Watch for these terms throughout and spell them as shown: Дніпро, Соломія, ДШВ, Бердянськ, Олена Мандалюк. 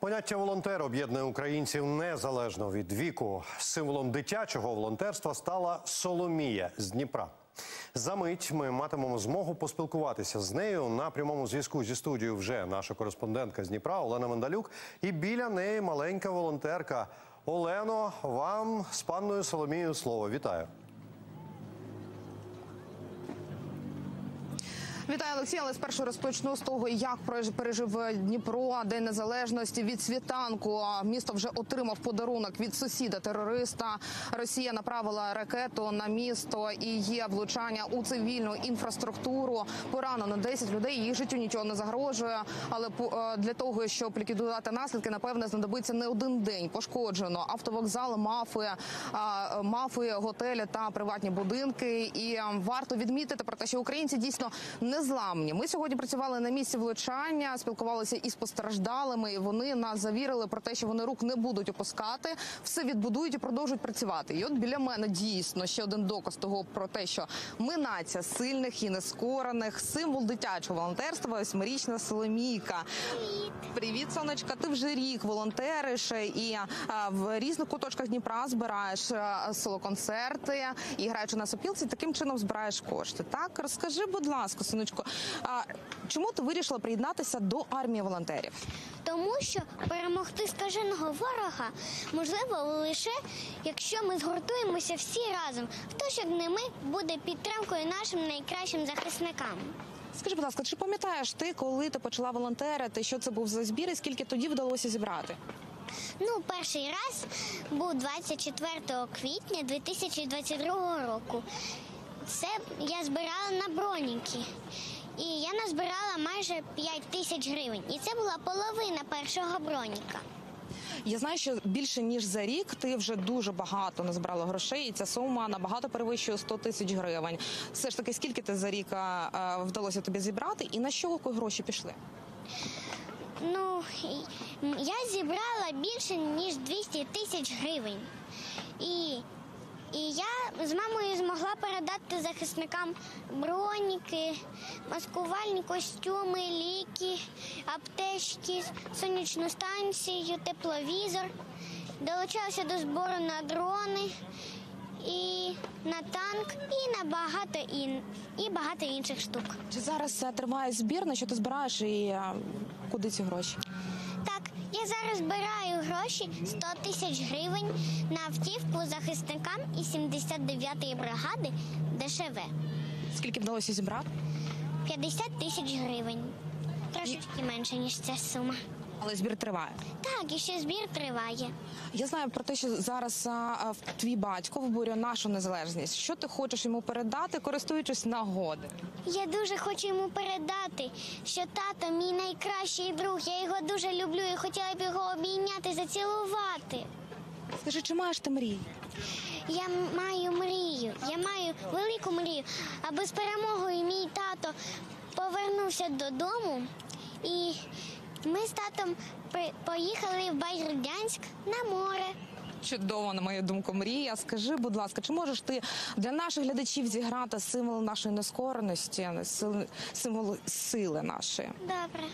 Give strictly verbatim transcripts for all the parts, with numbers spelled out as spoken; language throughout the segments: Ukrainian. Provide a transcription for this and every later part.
Поняття «волонтер» об'єднує українців незалежно від віку. Символом дитячого волонтерства стала Соломія з Дніпра. За мить ми матимемо змогу поспілкуватися з нею. На прямому зв'язку зі студією вже наша кореспондентка з Дніпра Олена Мандалюк. І біля неї маленька волонтерка. Олено, вам з панною Соломією слово. Вітаю. Вітаю, Олексій, але спершу розпочну з того, як пережив Дніпро День Незалежності. Від світанку місто вже отримав подарунок від сусіда-терориста. Росія направила ракету на місто і є влучання у цивільну інфраструктуру. Поранено десять людей, їх життю нічого не загрожує. Але для того, щоб ліквідувати наслідки, напевне, знадобиться не один день. Пошкоджено автовокзали, мафи, мафи, готелі та приватні будинки. І варто відмітити про те, що українці дійсно не зламні. Ми сьогодні працювали на місці влучання, спілкувалися із постраждалими, і вони нас завірили про те, що вони рук не будуть опускати, все відбудують і продовжують працювати. І от біля мене дійсно ще один доказ того про те, що ми нація сильних і нескорених, символ дитячого волонтерства, восьмирічна Соломійка. Привіт. Привіт, сонечка, ти вже рік волонтериш і в різних куточках Дніпра збираєш соло-концерти і, граючи на сопілці, таким чином збираєш кошти. Так, розкажи, будь ласка, сонечка, а чому ти вирішила приєднатися до армії волонтерів? Тому що перемогти скаженого ворога можливо лише, якщо ми згуртуємося всі разом. Хто ж як не ми буде підтримкою нашим найкращим захисникам. Скажи, будь ласка, чи пам'ятаєш ти, коли ти почала волонтерити, що це був за збір і скільки тоді вдалося зібрати? Ну, перший раз був двадцять четвертого квітня дві тисячі двадцять другого року. Це я збирала на броніки, і я назбирала майже п'ять тисяч гривень, і це була половина першого броніка. Я знаю, що більше ніж за рік ти вже дуже багато назбирала грошей, і ця сума набагато перевищує сто тисяч гривень. Все ж таки, скільки ти за рік вдалося тобі зібрати, і на що гроші пішли? Ну, я зібрала більше ніж двісті тисяч гривень, і... І я з мамою змогла передати захисникам броніки, маскувальні костюми, ліки, аптечки, сонячну станцію, тепловізор. Долучалася до збору на дрони, і на танк, і на багато, ін... і багато інших штук. Чи зараз триває збір, на що ти збираєш і куди ці гроші? Так, я зараз збираю гроші сто тисяч гривень на автівку захисникам і сімдесят дев'ятої бригади Д Ш В. Скільки вдалося зібрати? п'ятдесят тисяч гривень. Трошечки менше, ніж ця сума. Але збір триває? Так, і ще збір триває. Я знаю про те, що зараз а, твій батько виборює нашу незалежність. Що ти хочеш йому передати, користуючись нагодою? Я дуже хочу йому передати, що тато мій найкращий друг. Я його дуже люблю і хотіла б його обійняти, зацілувати. Скажи, чи маєш ти мрію? Я маю мрію. Я маю велику мрію, аби з перемогою мій тато повернувся додому і... Ми з татом поїхали в Бердянськ на море. Чудово, на мою думку, мрія. Скажи, будь ласка, чи можеш ти для наших глядачів зіграти символ нашої нескореності, символ сили нашої? Добре.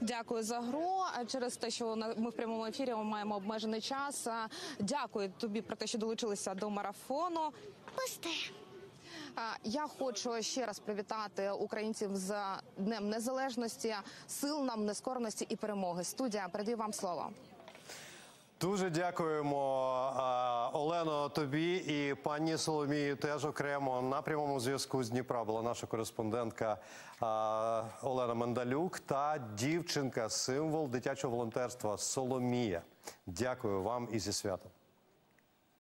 Дякую за гру. Через те, що ми в прямому ефірі маємо обмежений час. Дякую тобі про те, що долучилися до марафону. Пусти. Я хочу ще раз привітати українців з Днем Незалежності, сил нам, нескореності і перемоги. Студія, передаю вам слово. Дуже дякуємо, Олено, тобі і пані Соломії теж окремо. На прямому зв'язку з Дніпра була наша кореспондентка Олена Мандалюк та дівчинка-символ дитячого волонтерства Соломія. Дякую вам і зі святом.